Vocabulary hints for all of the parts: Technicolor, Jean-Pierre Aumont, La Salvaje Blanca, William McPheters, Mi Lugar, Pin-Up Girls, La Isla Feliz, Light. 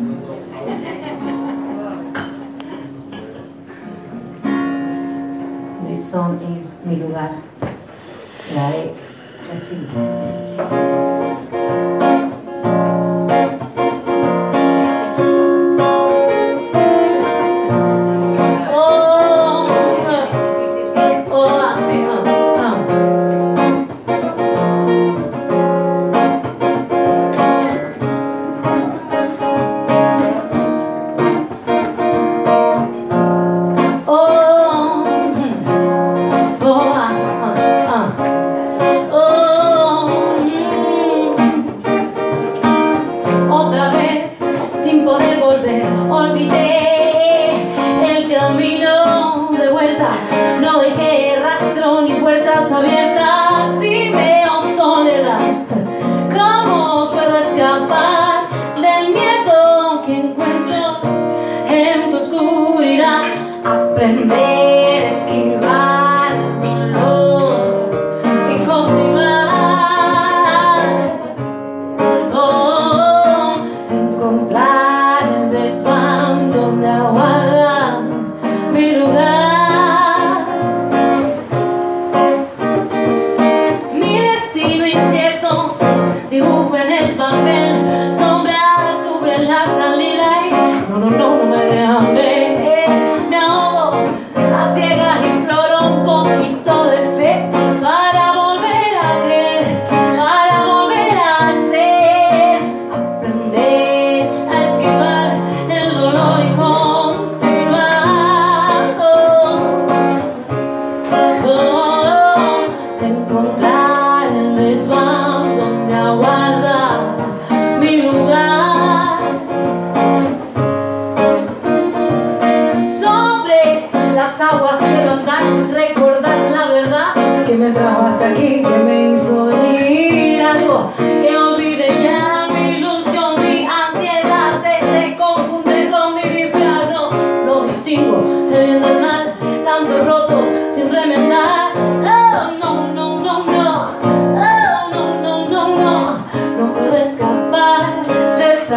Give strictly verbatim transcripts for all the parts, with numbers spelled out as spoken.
This song is Mi Lugar. La de Brasil. Olvidé el camino de vuelta, no dejé rastro ni puertas abiertas. Dime, oh soledad, ¿cómo puedo escapar del miedo que encuentro en tu oscuridad? Aprender a esquivar el dolor y continuar. Oh, encontrar donde aguarda mi lugar, mi destino incierto, dibujo en el papel, sombras cubren la salida y no, no, no, no me dejan ver, me ahogo, a ciegas imploro un poquito de fe para volver a creer, para volver a ser, aprender a esquivar. Aguas quiero andar, recordar la verdad que me trajo hasta aquí, que me hizo venir algo que olvide ya mi ilusión, mi ansiedad se, se confunde con mi disfraz, no lo distingo, el bien del mal, tantos rotos sin remendar, oh no, no, no, no, oh no, no, no, no, no puedo escapar de esta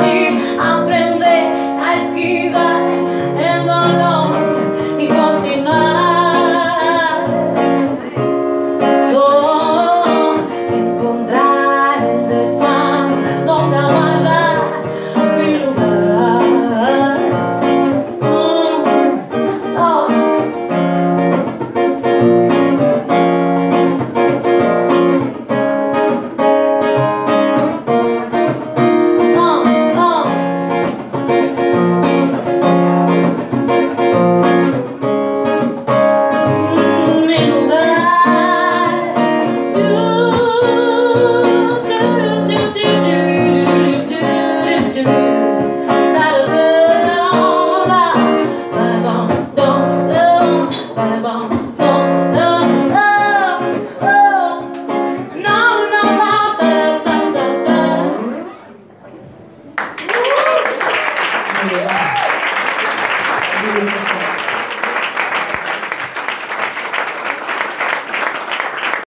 y aprender a esquivar.